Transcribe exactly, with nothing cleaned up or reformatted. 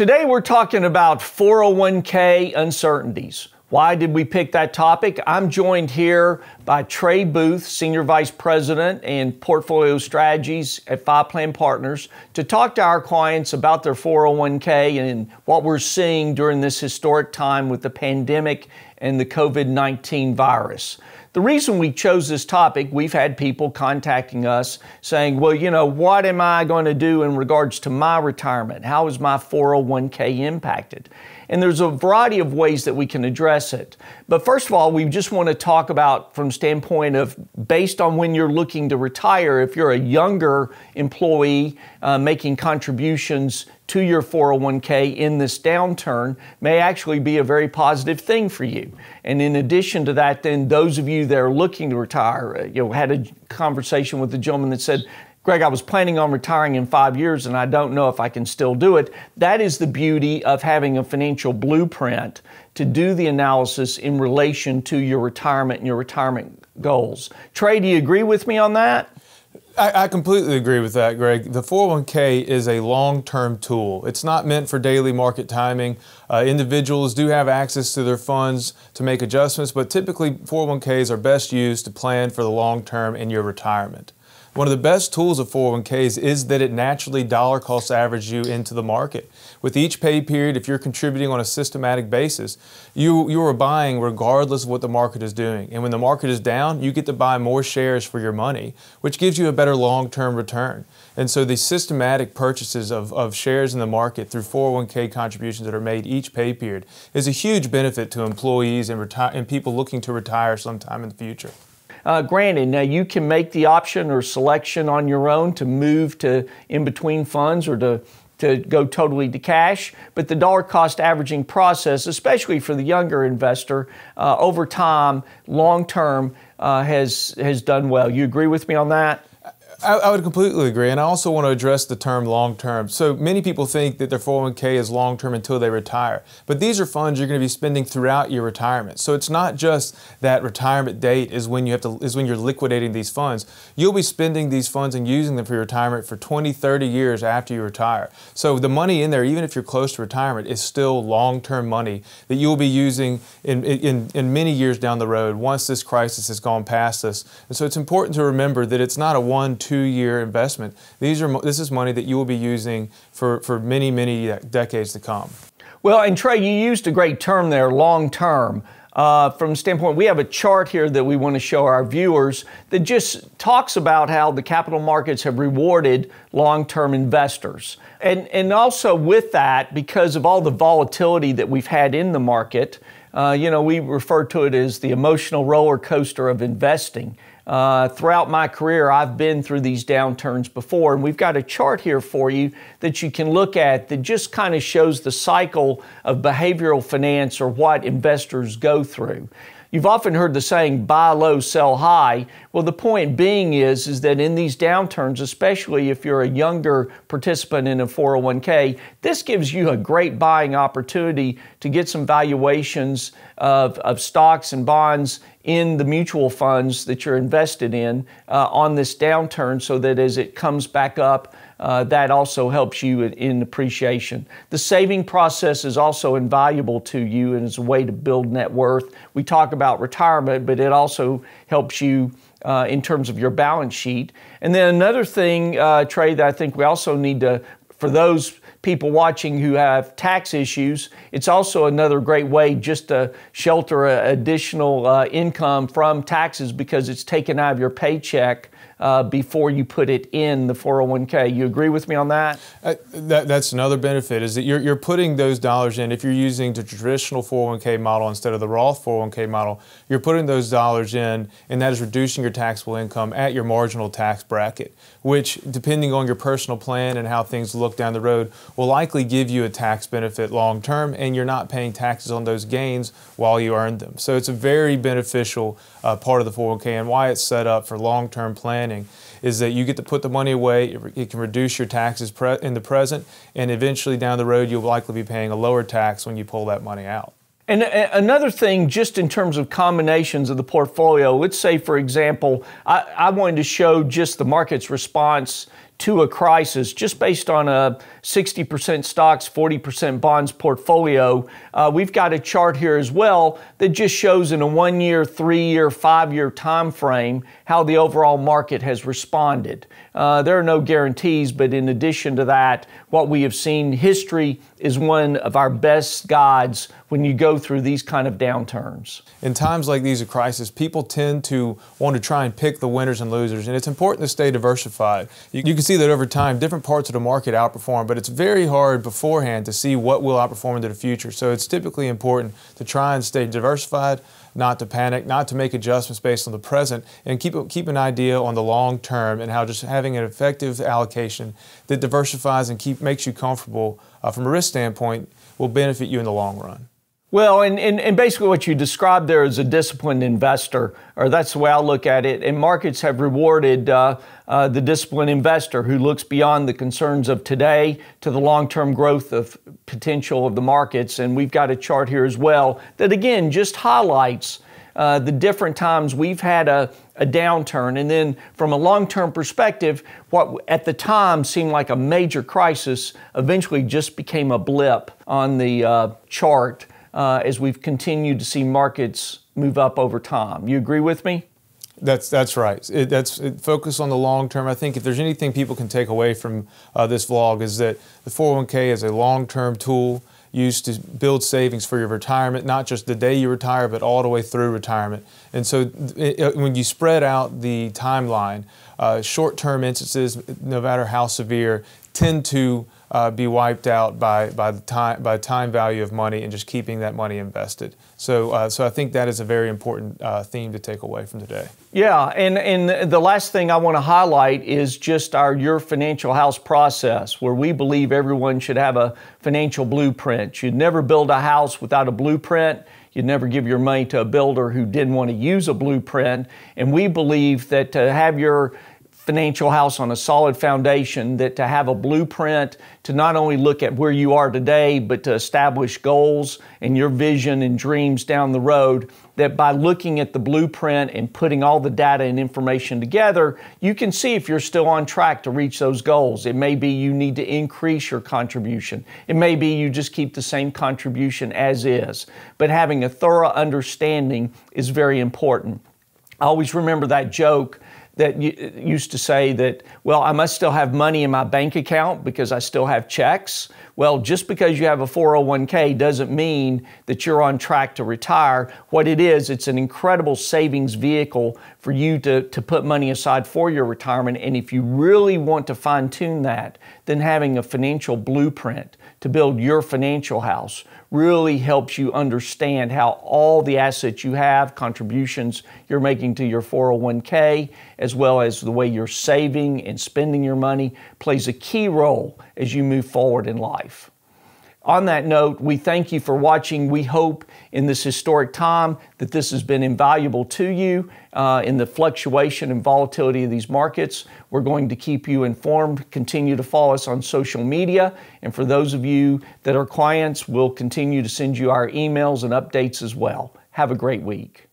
Today we're talking about four oh one K uncertainties. Why did we pick that topic? I'm joined here by Trey Booth, Senior Vice President and Portfolio Strategies at Fi Plan Partners, to talk to our clients about their four oh one K and what we're seeing during this historic time with the pandemic and the COVID nineteen virus. The reason we chose this topic, we've had people contacting us saying, well, you know, what am I going to do in regards to my retirement? How is my four oh one K impacted? And there's a variety of ways that we can address it. But first of all, we just want to talk about from standpoint of based on when you're looking to retire, if you're a younger employee uh, making contributions to your four oh one K in this downturn may actually be a very positive thing for you. And in addition to that, then those of you that are looking to retire, you know, had a conversation with a gentleman that said, Greg, I was planning on retiring in five years and I don't know if I can still do it. That is the beauty of having a financial blueprint to do the analysis in relation to your retirement and your retirement goals. Trey, do you agree with me on that? I completely agree with that, Greg. The four oh one K is a long-term tool. It's not meant for daily market timing. Uh, individuals do have access to their funds to make adjustments, but typically four oh one Ks are best used to plan for the long term in your retirement. One of the best tools of four oh one Ks is that it naturally dollar cost averages you into the market. With each pay period, if you're contributing on a systematic basis, you, you are buying regardless of what the market is doing. And when the market is down, you get to buy more shares for your money, which gives you a better long-term return. And so the systematic purchases of, of shares in the market through four oh one K contributions that are made each pay period is a huge benefit to employees and, reti- and people looking to retire sometime in the future. Uh, granted, now you can make the option or selection on your own to move to in between funds or to, to go totally to cash, but the dollar cost averaging process, especially for the younger investor, uh, over time, long term, uh, has, has done well. You agree with me on that? I, I would completely agree, and I also want to address the term long-term. So many people think that their four oh one K is long-term until they retire, but these are funds you're going to be spending throughout your retirement. So it's not just that retirement date is when you have to is when you're liquidating these funds. You'll be spending these funds and using them for your retirement for twenty, thirty years after you retire. So the money in there, even if you're close to retirement, is still long-term money that you'll be using in, in, in many years down the road once this crisis has gone past us. And so it's important to remember that it's not a one, two, two-year investment. These are this is money that you will be using for, for many, many decades to come. Well, and Trey, you used a great term there, long-term. Uh, from the standpoint, we have a chart here that we want to show our viewers that just talks about how the capital markets have rewarded long-term investors. And, and also with that, because of all the volatility that we've had in the market, uh, you know, we refer to it as the emotional roller coaster of investing. Uh, throughout my career, I've been through these downturns before, and we've got a chart here for you that you can look at that just kind of shows the cycle of behavioral finance or what investors go through. You've often heard the saying, buy low, sell high. Well, the point being is, is that in these downturns, especially if you're a younger participant in a four oh one K, this gives you a great buying opportunity to get some valuations of, of stocks and bonds in the mutual funds that you're invested in uh, on this downturn so that as it comes back up, Uh, that also helps you in, in appreciation. The saving process is also invaluable to you and is a way to build net worth. We talk about retirement, but it also helps you uh, in terms of your balance sheet. And then another thing, uh, Trey, that I think we also need to, for those people watching who have tax issues, it's also another great way just to shelter a, additional uh, income from taxes because it's taken out of your paycheck Uh, before you put it in the four oh one K. You agree with me on that? Uh, that that's another benefit is that you're, you're putting those dollars in. If you're using the traditional four oh one K model instead of the Roth four oh one K model, you're putting those dollars in, and that is reducing your taxable income at your marginal tax bracket, which depending on your personal plan and how things look down the road will likely give you a tax benefit long term, and you're not paying taxes on those gains while you earn them. So it's a very beneficial uh, part of the four oh one K, and why it's set up for long-term planning is that you get to put the money away, it, it can reduce your taxes pre in the present, and eventually down the road you'll likely be paying a lower tax when you pull that money out. And a another thing, just in terms of combinations of the portfolio, let's say, for example, I, I wanted to show just the market's response to a crisis just based on a sixty percent stocks, forty percent bonds portfolio. Uh, we've got a chart here as well that just shows in a one-year, three-year, five-year time frame how the overall market has responded. Uh, there are no guarantees, but in addition to that, what we have seen, history is one of our best guides when you go through these kind of downturns. In times like these of crisis, people tend to want to try and pick the winners and losers, and it's important to stay diversified. You, you can see that over time, different parts of the market outperform, but it's very hard beforehand to see what will outperform into the future. So it's typically important to try and stay diversified, not to panic, not to make adjustments based on the present, and keep, keep an idea on the long term and how just having an effective allocation that diversifies and keep, makes you comfortable uh, from a risk standpoint will benefit you in the long run. Well, and, and, and basically what you described there is a disciplined investor, or that's the way I look at it, and markets have rewarded uh, uh, the disciplined investor who looks beyond the concerns of today to the long-term growth of potential of the markets. And we've got a chart here as well that, again, just highlights uh, the different times we've had a a downturn, and then from a long-term perspective, what at the time seemed like a major crisis eventually just became a blip on the uh, chart. Uh, as we've continued to see markets move up over time. You agree with me? That's, that's right. It, that's, it focus on the long term. I think if there's anything people can take away from uh, this vlog is that the four oh one K is a long-term tool used to build savings for your retirement, not just the day you retire, but all the way through retirement. And so it, when you spread out the timeline, uh, short-term instances, no matter how severe, tend to Uh, be wiped out by by the time by time value of money and just keeping that money invested. So uh, so I think that is a very important uh, theme to take away from today. Yeah, and and the last thing I want to highlight is just our Your Financial House process, where we believe everyone should have a financial blueprint. You'd never build a house without a blueprint. You'd never give your money to a builder who didn't want to use a blueprint. And we believe that to have your financial house on a solid foundation, that to have a blueprint to not only look at where you are today, but to establish goals and your vision and dreams down the road, that by looking at the blueprint and putting all the data and information together, you can see if you're still on track to reach those goals. It may be you need to increase your contribution. It may be you just keep the same contribution as is. But having a thorough understanding is very important. I always remember that joke that used to say that, well, I must still have money in my bank account because I still have checks. Well, just because you have a four oh one K doesn't mean that you're on track to retire. What it is, it's an incredible savings vehicle for you to, to put money aside for your retirement. And if you really want to fine-tune that, then having a financial blueprint to build your financial house really helps you understand how all the assets you have, contributions you're making to your four oh one K, as well as the way you're saving and spending your money, plays a key role as you move forward in life. On that note, we thank you for watching. We hope in this historic time that this has been invaluable to you uh, in the fluctuation and volatility of these markets. We're going to keep you informed. Continue to follow us on social media. And for those of you that are clients, we'll continue to send you our emails and updates as well. Have a great week.